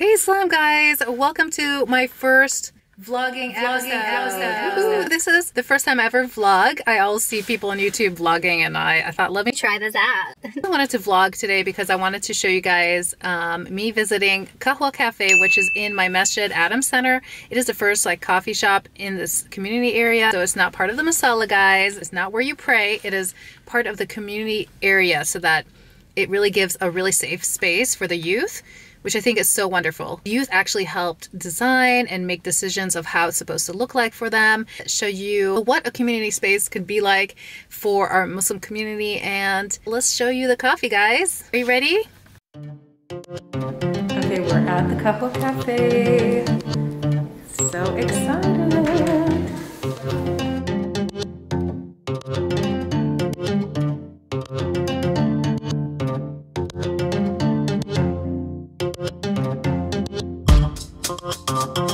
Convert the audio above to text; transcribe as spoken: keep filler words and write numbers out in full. Hey Islam guys, welcome to my first vlogging, vlogging episode. episode. episode. Ooh, this is the first time I ever vlog. I always see people on YouTube vlogging and I, I thought, let me try this out. I wanted to vlog today because I wanted to show you guys um, me visiting Qahwa Cafe, which is in my Masjid Adam Center. It is the first like coffee shop in this community area. So it's not part of the masala, guys. It's not where you pray. It is part of the community area so that it really gives a really safe space for the youth, which I think is so wonderful. Youth actually helped design and make decisions of how it's supposed to look like for them, show you what a community space could be like for our Muslim community, and let's show you the coffee, guys. Are you ready? Okay, we're at the Qahwa Cafe. So excited. Thank you.